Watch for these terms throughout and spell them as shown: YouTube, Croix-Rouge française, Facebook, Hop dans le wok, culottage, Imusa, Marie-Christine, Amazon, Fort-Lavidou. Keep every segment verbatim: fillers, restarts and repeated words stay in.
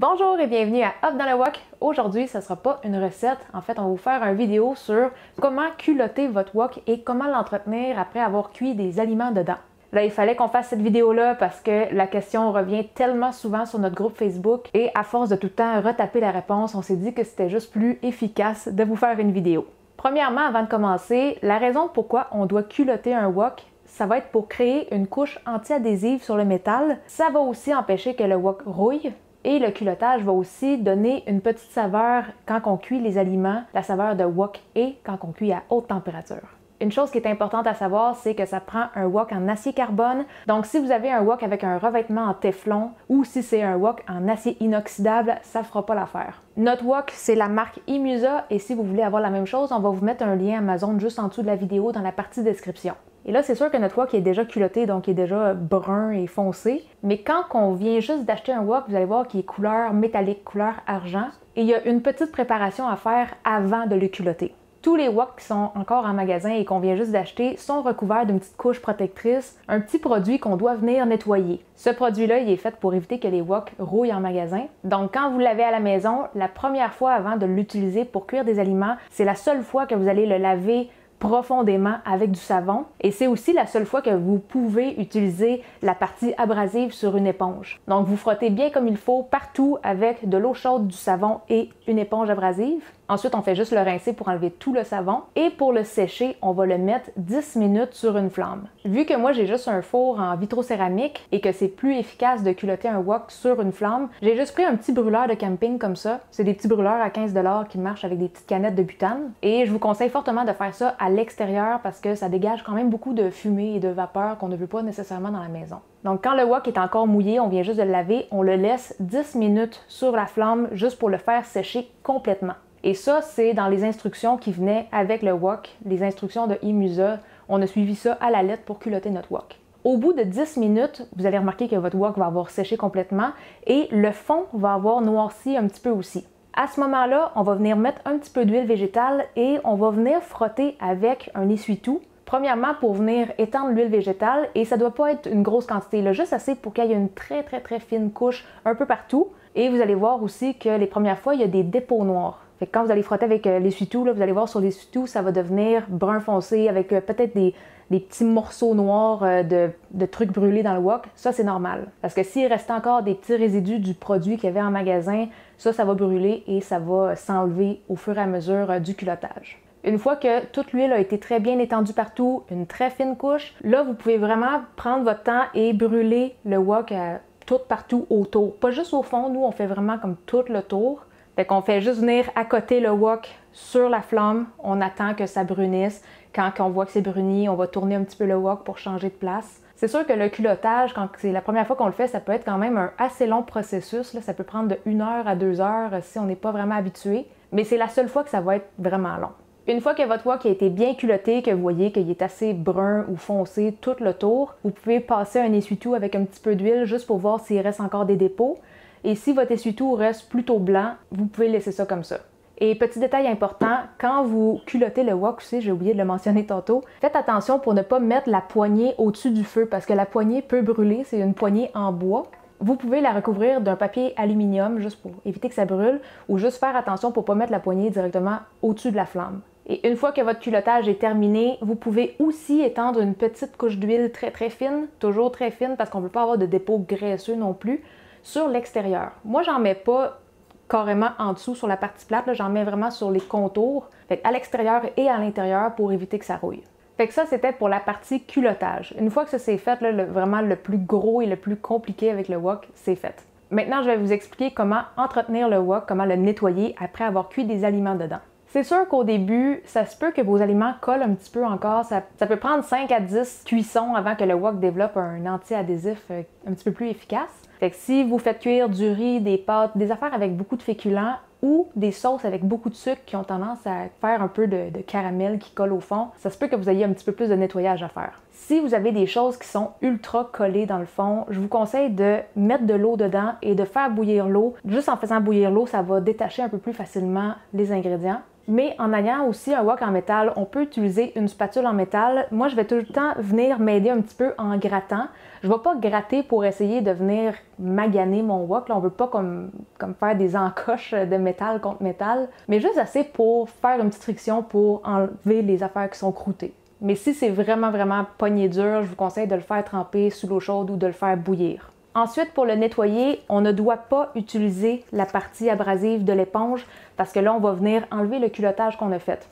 Bonjour et bienvenue à Hop dans le wok. Aujourd'hui, ce ne sera pas une recette. En fait, on va vous faire une vidéo sur comment culotter votre wok et comment l'entretenir après avoir cuit des aliments dedans. Là, il fallait qu'on fasse cette vidéo-là parce que la question revient tellement souvent sur notre groupe Facebook et à force de tout le temps retaper la réponse, on s'est dit que c'était juste plus efficace de vous faire une vidéo. Premièrement, avant de commencer, la raison pourquoi on doit culotter un wok, ça va être pour créer une couche anti-adhésive sur le métal. Ça va aussi empêcher que le wok rouille. Et le culottage va aussi donner une petite saveur quand on cuit les aliments, la saveur de wok et quand on cuit à haute température. Une chose qui est importante à savoir, c'est que ça prend un wok en acier carbone. Donc si vous avez un wok avec un revêtement en téflon ou si c'est un wok en acier inoxydable, ça fera pas l'affaire. Notre wok, c'est la marque I M U S A et si vous voulez avoir la même chose, on va vous mettre un lien Amazon juste en dessous de la vidéo dans la partie description. Et là, c'est sûr que notre wok est déjà culotté, donc il est déjà brun et foncé. Mais quand on vient juste d'acheter un wok, vous allez voir qu'il est couleur métallique, couleur argent. Et il y a une petite préparation à faire avant de le culotter. Tous les woks qui sont encore en magasin et qu'on vient juste d'acheter sont recouverts d'une petite couche protectrice, un petit produit qu'on doit venir nettoyer. Ce produit-là, il est fait pour éviter que les woks rouillent en magasin. Donc quand vous l'avez à la maison, la première fois avant de l'utiliser pour cuire des aliments, c'est la seule fois que vous allez le laver profondément avec du savon et c'est aussi la seule fois que vous pouvez utiliser la partie abrasive sur une éponge. Donc vous frottez bien comme il faut partout avec de l'eau chaude, du savon et une éponge abrasive. Ensuite, on fait juste le rincer pour enlever tout le savon et pour le sécher, on va le mettre dix minutes sur une flamme. Vu que moi j'ai juste un four en vitrocéramique et que c'est plus efficace de culotter un wok sur une flamme, j'ai juste pris un petit brûleur de camping comme ça. C'est des petits brûleurs à quinze dollars qui marchent avec des petites canettes de butane et je vous conseille fortement de faire ça à l'extérieur parce que ça dégage quand même beaucoup de fumée et de vapeur qu'on ne veut pas nécessairement dans la maison. Donc quand le wok est encore mouillé, on vient juste de le laver, on le laisse dix minutes sur la flamme juste pour le faire sécher complètement. Et ça, c'est dans les instructions qui venaient avec le wok, les instructions de I M U S A. On a suivi ça à la lettre pour culotter notre wok. Au bout de dix minutes, vous allez remarquer que votre wok va avoir séché complètement et le fond va avoir noirci un petit peu aussi. À ce moment-là, on va venir mettre un petit peu d'huile végétale et on va venir frotter avec un essuie-tout. Premièrement, pour venir étendre l'huile végétale et ça doit pas être une grosse quantité, là, juste assez pour qu'il y ait une très très très fine couche un peu partout. Et vous allez voir aussi que les premières fois, il y a des dépôts noirs. Fait que quand vous allez frotter avec l'essuie-tout, vous allez voir sur l'essuie-tout, ça va devenir brun foncé avec peut-être des, des petits morceaux noirs de, de trucs brûlés dans le wok. Ça, c'est normal. Parce que s'il reste encore des petits résidus du produit qu'il y avait en magasin, ça, ça va brûler et ça va s'enlever au fur et à mesure du culottage. Une fois que toute l'huile a été très bien étendue partout, une très fine couche, là, vous pouvez vraiment prendre votre temps et brûler le wok tout partout autour. Pas juste au fond, nous, on fait vraiment comme tout le tour. Fait qu'on fait juste venir accoter le wok sur la flamme, on attend que ça brunisse. Quand on voit que c'est bruni, on va tourner un petit peu le wok pour changer de place. C'est sûr que le culottage, quand c'est la première fois qu'on le fait, ça peut être quand même un assez long processus. Là, ça peut prendre de une heure à deux heures si on n'est pas vraiment habitué. Mais c'est la seule fois que ça va être vraiment long. Une fois que votre wok a été bien culotté, que vous voyez qu'il est assez brun ou foncé tout le tour, vous pouvez passer un essuie-tout avec un petit peu d'huile juste pour voir s'il reste encore des dépôts. Et si votre essuie-tout reste plutôt blanc, vous pouvez laisser ça comme ça. Et petit détail important, quand vous culottez le wok aussi, j'ai oublié de le mentionner tantôt, faites attention pour ne pas mettre la poignée au-dessus du feu parce que la poignée peut brûler, c'est une poignée en bois. Vous pouvez la recouvrir d'un papier aluminium juste pour éviter que ça brûle ou juste faire attention pour ne pas mettre la poignée directement au-dessus de la flamme. Et une fois que votre culottage est terminé, vous pouvez aussi étendre une petite couche d'huile très très fine, toujours très fine parce qu'on ne veut pas avoir de dépôt graisseux non plus, sur l'extérieur. Moi, j'en mets pas carrément en dessous sur la partie plate, j'en mets vraiment sur les contours, fait à l'extérieur et à l'intérieur pour éviter que ça rouille. Fait que ça, c'était pour la partie culottage. Une fois que ça c'est fait, là, le, vraiment le plus gros et le plus compliqué avec le wok, c'est fait. Maintenant, je vais vous expliquer comment entretenir le wok, comment le nettoyer après avoir cuit des aliments dedans. C'est sûr qu'au début, ça se peut que vos aliments collent un petit peu encore. Ça, ça peut prendre cinq à dix cuissons avant que le wok développe un anti-adhésif un petit peu plus efficace. Fait que si vous faites cuire du riz, des pâtes, des affaires avec beaucoup de féculents ou des sauces avec beaucoup de sucre qui ont tendance à faire un peu de, de caramel qui colle au fond, ça se peut que vous ayez un petit peu plus de nettoyage à faire. Si vous avez des choses qui sont ultra collées dans le fond, je vous conseille de mettre de l'eau dedans et de faire bouillir l'eau. Juste en faisant bouillir l'eau, ça va détacher un peu plus facilement les ingrédients. Mais en ayant aussi un wok en métal, on peut utiliser une spatule en métal. Moi, je vais tout le temps venir m'aider un petit peu en grattant. Je ne vais pas gratter pour essayer de venir maganer mon wok. Là, on ne veut pas comme, comme faire des encoches de métal contre métal, mais juste assez pour faire une petite friction pour enlever les affaires qui sont croûtées. Mais si c'est vraiment, vraiment poignée dure, je vous conseille de le faire tremper sous l'eau chaude ou de le faire bouillir. Ensuite, pour le nettoyer, on ne doit pas utiliser la partie abrasive de l'éponge parce que là, on va venir enlever le culottage qu'on a fait.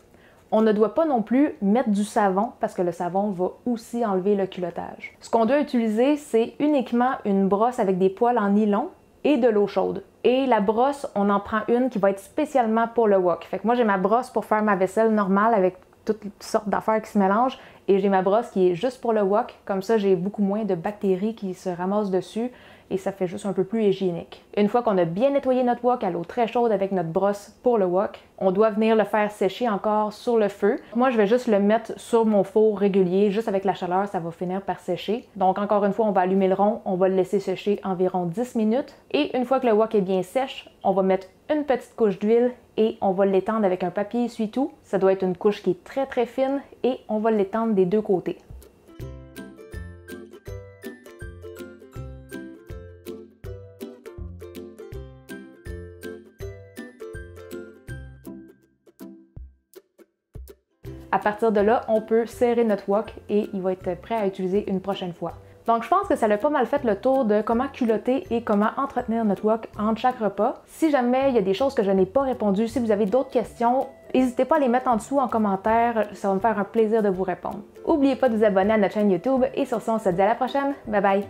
On ne doit pas non plus mettre du savon parce que le savon va aussi enlever le culottage. Ce qu'on doit utiliser, c'est uniquement une brosse avec des poils en nylon et de l'eau chaude. Et la brosse, on en prend une qui va être spécialement pour le wok. Fait que moi, j'ai ma brosse pour faire ma vaisselle normale avec toutes sortes d'affaires qui se mélangent et j'ai ma brosse qui est juste pour le wok. Comme ça, j'ai beaucoup moins de bactéries qui se ramassent dessus et ça fait juste un peu plus hygiénique. Une fois qu'on a bien nettoyé notre wok à l'eau très chaude avec notre brosse pour le wok, on doit venir le faire sécher encore sur le feu. Moi, je vais juste le mettre sur mon four régulier. Juste avec la chaleur, ça va finir par sécher. Donc encore une fois, on va allumer le rond, on va le laisser sécher environ dix minutes. Et une fois que le wok est bien sèche, on va mettre une petite couche d'huile et on va l'étendre avec un papier essuie-tout. Ça doit être une couche qui est très très fine et on va l'étendre des deux côtés. À partir de là, on peut serrer notre wok et il va être prêt à utiliser une prochaine fois. Donc je pense que ça a pas mal fait le tour de comment culotter et comment entretenir notre wok entre chaque repas. Si jamais il y a des choses que je n'ai pas répondues, si vous avez d'autres questions, n'hésitez pas à les mettre en dessous en commentaire, ça va me faire un plaisir de vous répondre. N'oubliez pas de vous abonner à notre chaîne YouTube et sur ce, on se dit à la prochaine. Bye bye!